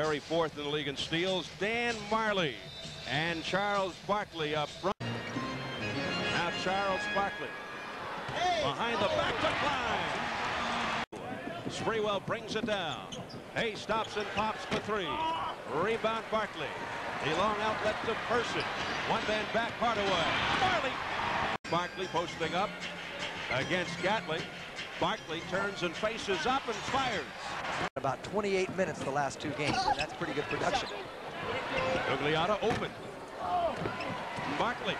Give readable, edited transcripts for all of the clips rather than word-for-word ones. Perry fourth in the league in steals. Dan Majerle and Charles Barkley up front. Now Charles Barkley behind the back to Kleine. Sprewell brings it down. Hay stops and pops for three. Rebound Barkley. The long outlet to Person. One man back Hardaway. Barkley posting up against Gatling. Barkley turns and faces up and fires. About 28 minutes the last two games. And that's pretty good production. Gugliotta open. Barkley.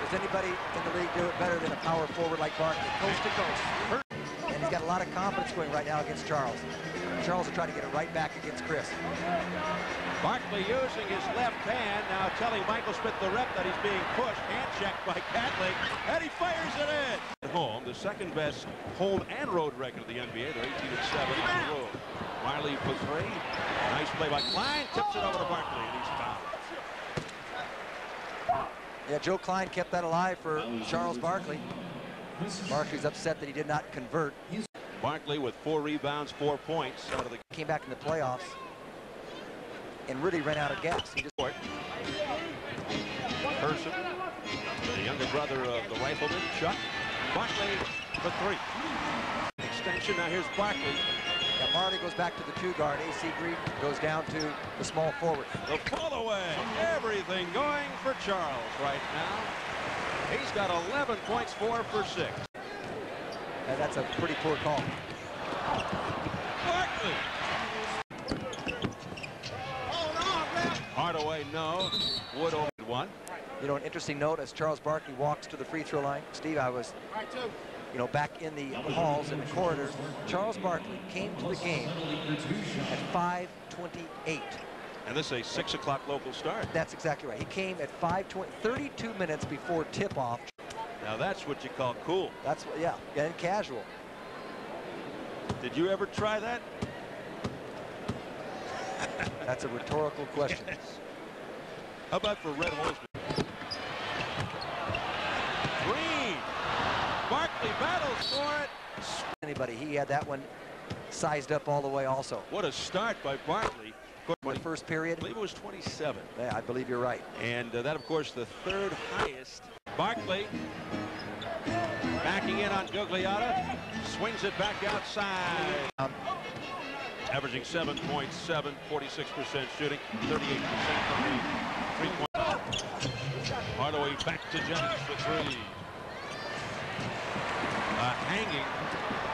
Does anybody in the league do it better than a power forward like Barkley? Coast to coast. And he's got a lot of confidence going right now against Charles. Charles will try to get it right back against Chris. Barkley using his left hand, now telling Michael Smith the rep that he's being pushed. Hand checked by Gatling, and he fires it in. At home, the second best home and road record of the NBA. They're 18-7 on the road. Majerle for three. Nice play by Kleine. Tips it over to Barkley, and he's fouled. Yeah, Joe Kleine kept that alive for Charles Barkley. Barkley's upset that he did not convert. Barkley with 4 rebounds, 4 points. Out of the came back in the playoffs and really ran out of gas. He just Person, the younger brother of the rifleman, Chuck. Barkley for three. Extension, now here's Barkley. Now Majerle goes back to the two guard. A.C. Green goes down to the small forward. The follow-away, everything going for Charles right now. He's got 11 points, 4 for 6. And that's a pretty poor call. Barkley. Hardaway, no. Wood over one. You know, an interesting note as Charles Barkley walks to the free throw line. Steve, I was, you know, back in the halls and the corridors. Charles Barkley came to the game at 5:28. And this is a 6 o'clock local start. That's exactly right. He came at 5:20, 32 minutes before tip-off. Now that's what you call cool. That's what, yeah, and casual. Did you ever try that? That's a rhetorical question. Yes. How about for Red Holzman? Green. Barkley battles for it. Anybody, he had that one sized up all the way also. What a start by Barkley. The first period? I believe it was 27. Yeah, I believe you're right. And that, of course, the third highest. Barkley backing in on Gugliotta. Swings it back outside. Averaging 7.7, 46% shooting, 38% from the three-point. Hardaway back to Jennings for three. Hanging.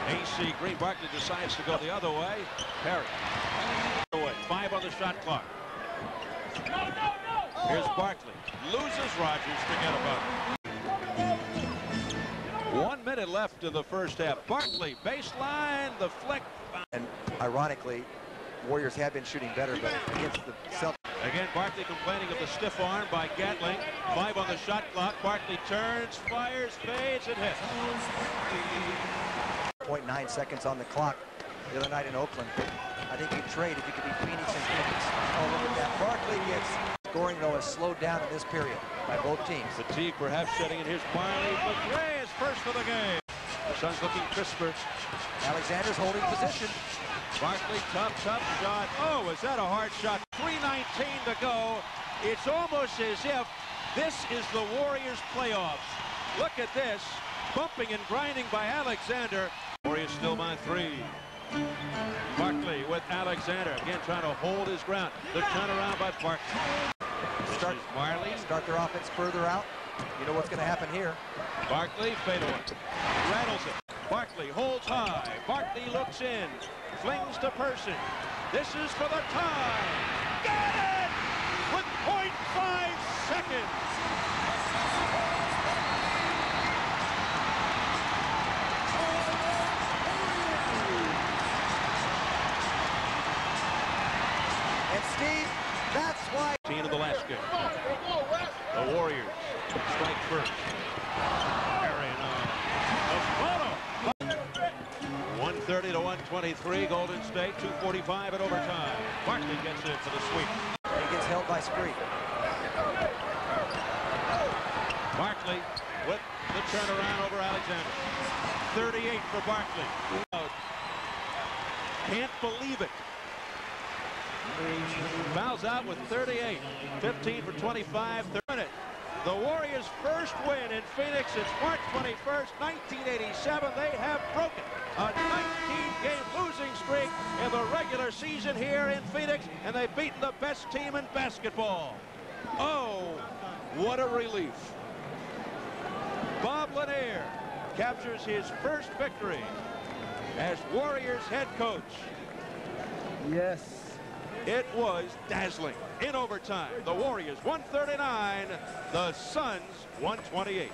A.C. Green. Barkley decides to go the other way. Perry. 5 on the shot clock. Here's Barkley. Loses Rogers. Forget about it. 1 minute left in the first half. Barkley baseline. The flick. And ironically, Warriors have been shooting better, but against the Celtics. Again, Barkley complaining of the stiff arm by Gatling. 5 on the shot clock. Barkley turns, fires, fades, and hits. 0.9 seconds on the clock the other night in Oakland. I think you trade if you could be Phoenix and Phoenix. Oh, look at that. Barkley gets scoring, though, has slowed down in this period by both teams. Fatigue perhaps setting in. Here's Barkley. McRae is first for the game. The Suns looking crisper. Alexander's holding position. Barkley, tough shot. Oh, is that a hard shot? 3:19 to go. It's almost as if this is the Warriors' playoffs. Look at this. Bumping and grinding by Alexander. Warriors still by 3. Barkley with Alexander. Again, trying to hold his ground. The turnaround by Barkley. Start their offense further out. You know what's going to happen here. Barkley, fadeaway. Rattles it. Barkley holds high. Barkley looks in. Flings to Person. This is for the tie. Got it! With 0.5 seconds. And Steve, that's why. Team of the last game. The Warriors strike first. Perry and on. 130 to 123. Golden State 2:45 at overtime. Barkley gets in for the sweep. He gets held by Sprewell. Barkley with the turnaround over Alexander. 38 for Barkley. Can't believe it. Fouls out with 38. 15 for 25, 30. The Warriors' first win in Phoenix since March 21st, 1987. They have broken a 19-game losing streak in the regular season here in Phoenix, and they've beaten the best team in basketball. Oh, what a relief. Bob Lanier captures his first victory as Warriors head coach. Yes. It was dazzling. In overtime, the Warriors 139, the Suns 128.